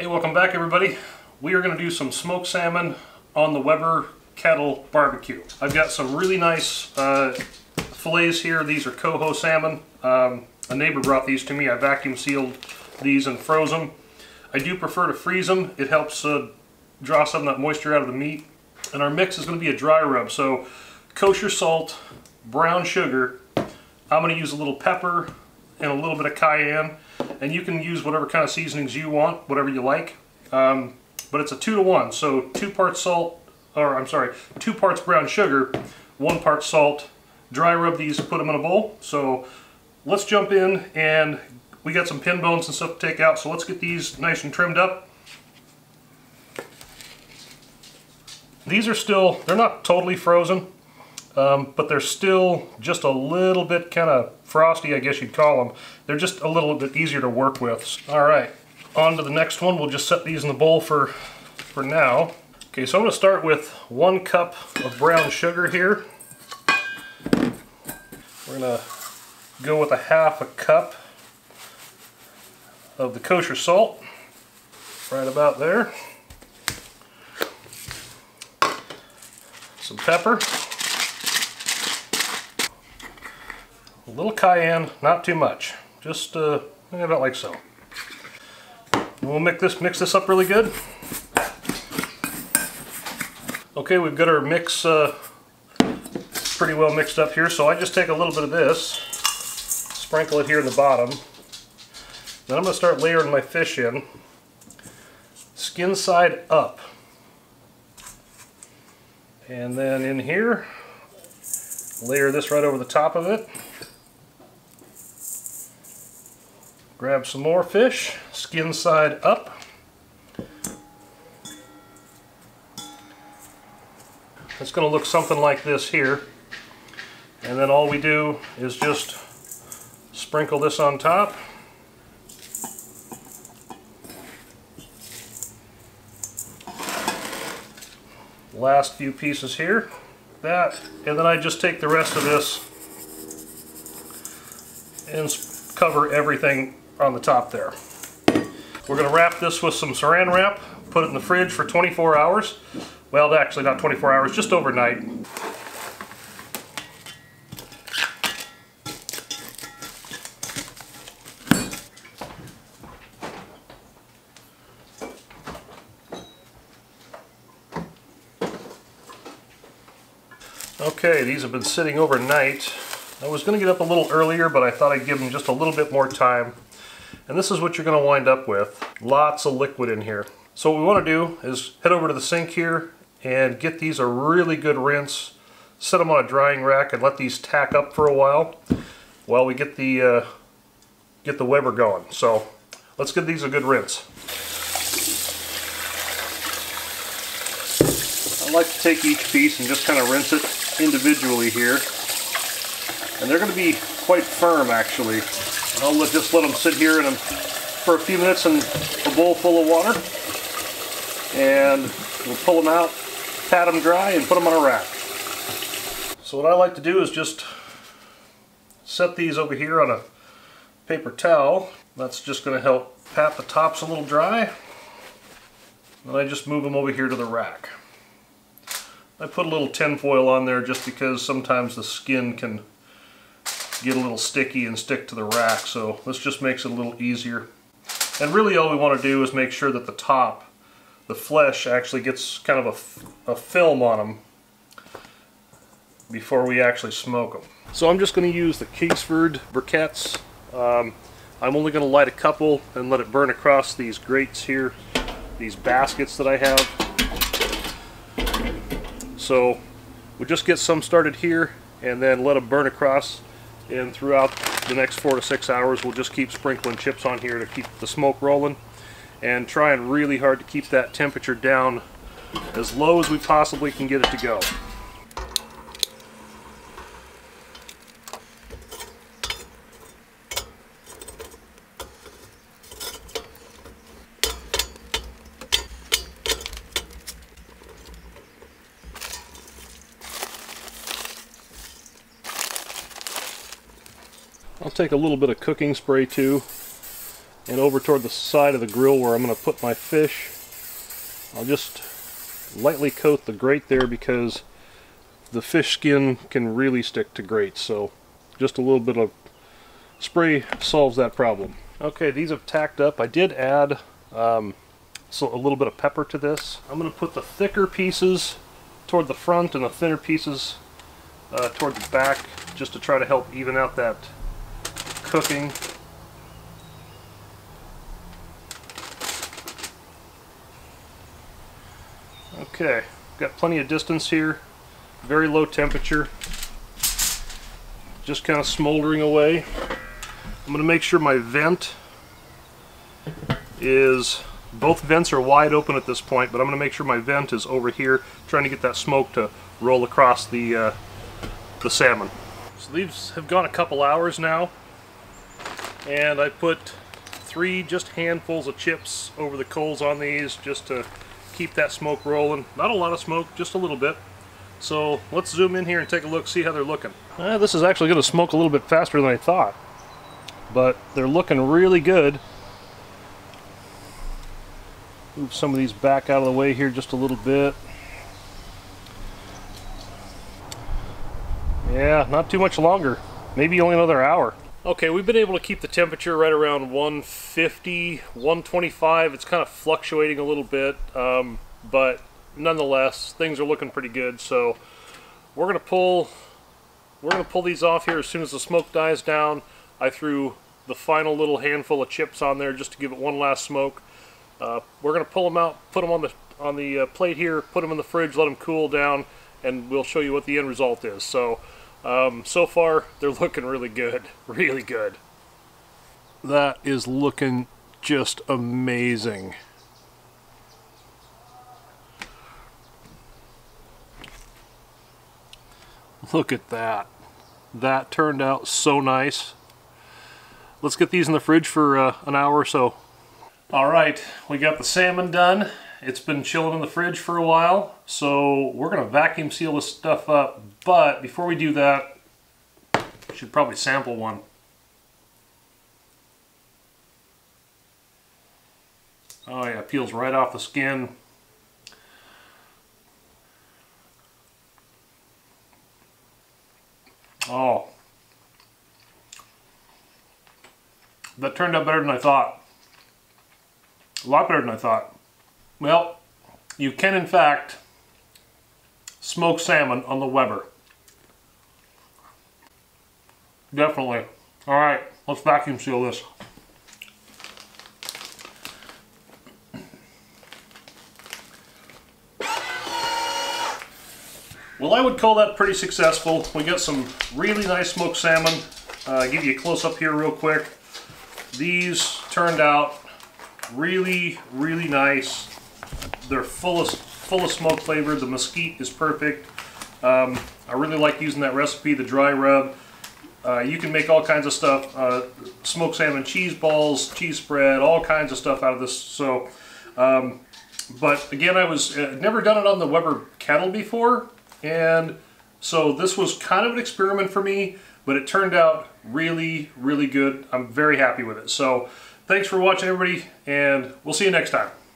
Hey, welcome back everybody. We are going to do some smoked salmon on the Weber Kettle barbecue. I've got some really nice fillets here. These are coho salmon. A neighbor brought these to me. I vacuum sealed these and froze them. I do prefer to freeze them. It helps draw some of that moisture out of the meat. And our mix is going to be a dry rub. So kosher salt, brown sugar. I'm going to use a little pepper and a little bit of cayenne. And you can use whatever kind of seasonings you want, whatever you like. But it's a 2-to-1, so 2 parts salt, or I'm sorry, 2 parts brown sugar, 1 part salt. Dry rub these, put them in a bowl. So let's jump in, and we got some pin bones and stuff to take out, so let's get these nice and trimmed up. These are still, they're not totally frozen, but they're still just a little bit kind of frosty, I guess you'd call them. They're just a little bit easier to work with. All right, on to the next one. We'll just set these in the bowl for now. Okay, so I'm going to start with 1 cup of brown sugar here. We're going to go with 1/2 cup of the kosher salt, right about there. Some pepper. A little cayenne, not too much, just about like so. We'll mix this up really good. Okay, we've got our mix pretty well mixed up here, so I just take a little bit of this, sprinkle it here in the bottom. Then I'm going to start layering my fish in, skin side up. And then in here, layer this right over the top of it. Grab some more fish, skin side up. It's going to look something like this here. And then all we do is just sprinkle this on top. Last few pieces here. That, and then I just take the rest of this and cover everything on the top there. We're going to wrap this with some saran wrap, put it in the fridge for 24 hours. Well, actually not 24 hours, just overnight. Okay, these have been sitting overnight. I was going to get up a little earlier, but I thought I'd give them just a little bit more time. And this is what you're going to wind up with. Lots of liquid in here. So what we want to do is head over to the sink here and get these a really good rinse. Set them on a drying rack and let these tack up for a while we get the Weber going. So let's give these a good rinse. I like to take each piece and just kind of rinse it individually here. And they're going to be quite firm, actually. And I'll just let them sit here in for a few minutes in a bowl full of water. And we'll pull them out, pat them dry, and put them on a rack. So what I like to do is just set these over here on a paper towel. That's just going to help pat the tops a little dry. And I just move them over here to the rack. I put a little tin foil on there just because sometimes the skin can get a little sticky and stick to the rack, so this just makes it a little easier. And really all we want to do is make sure that the top, the flesh, actually gets kind of a film on them before we actually smoke them. So I'm just going to use the Kingsford briquettes. I'm only going to light a couple and let it burn across these grates here, these baskets that I have. So we'll just get some started here and then let them burn across. And throughout the next 4 to 6 hours, we'll just keep sprinkling chips on here to keep the smoke rolling and trying really hard to keep that temperature down as low as we possibly can get it to go. I'll take a little bit of cooking spray too and over toward the side of the grill where I'm going to put my fish. I'll just lightly coat the grate there because the fish skin can really stick to grates, so just a little bit of spray solves that problem. Okay, these have tacked up. I did add a little bit of pepper to this. I'm going to put the thicker pieces toward the front and the thinner pieces toward the back, just to try to help even out that cooking. Okay, got plenty of distance here, very low temperature, just kind of smoldering away. I'm going to make sure my vent is, both vents are wide open at this point, but I'm going to make sure my vent is over here, trying to get that smoke to roll across the salmon. So these have gone a couple hours now, and I put three just handfuls of chips over the coals on these just to keep that smoke rolling. Not a lot of smoke, just a little bit. So let's zoom in here and take a look, see how they're looking. This is actually going to smoke a little bit faster than I thought, but they're looking really good. Move some of these back out of the way here just a little bit. Yeah, not too much longer, maybe only another hour. Okay, we've been able to keep the temperature right around 150, 125. It's kind of fluctuating a little bit, but nonetheless, things are looking pretty good. So we're gonna pull these off here as soon as the smoke dies down. I threw the final little handful of chips on there just to give it one last smoke. We're gonna pull them out, put them on the plate here, put them in the fridge, let them cool down, and we'll show you what the end result is. So. So far, they're looking really good, really good. That is looking just amazing. Look at that. That turned out so nice. Let's get these in the fridge for an hour or so. All right, we got the salmon done. It's been chilling in the fridge for a while, so we're going to vacuum seal this stuff up, but before we do that, we should probably sample one. Oh yeah, it peels right off the skin. Oh. That turned out better than I thought. A lot better than I thought. Well, you can in fact smoke salmon on the Weber. Definitely. All right, let's vacuum seal this. Well, I would call that pretty successful. We got some really nice smoked salmon. Give you a close up here real quick. These turned out really, really nice. They're full of smoke flavor. The mesquite is perfect. I really like using that recipe, the dry rub. You can make all kinds of stuff, smoked salmon cheese balls, cheese spread, all kinds of stuff out of this. So, but again, I was never done it on the Weber kettle before, and so this was kind of an experiment for me, but it turned out really, really good. I'm very happy with it. So thanks for watching, everybody, and we'll see you next time.